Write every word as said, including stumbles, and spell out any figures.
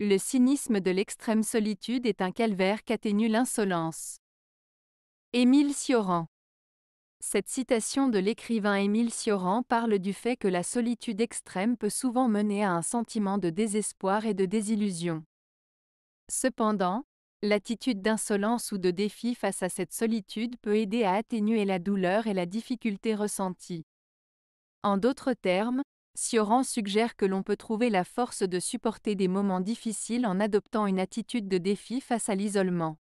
Le cynisme de l'extrême solitude est un calvaire qu'atténue l'insolence. Emil Cioran. Cette citation de l'écrivain Emil Cioran parle du fait que la solitude extrême peut souvent mener à un sentiment de désespoir et de désillusion. Cependant, l'attitude d'insolence ou de défi face à cette solitude peut aider à atténuer la douleur et la difficulté ressentie. En d'autres termes, Cioran suggère que l'on peut trouver la force de supporter des moments difficiles en adoptant une attitude de défi face à l'isolement.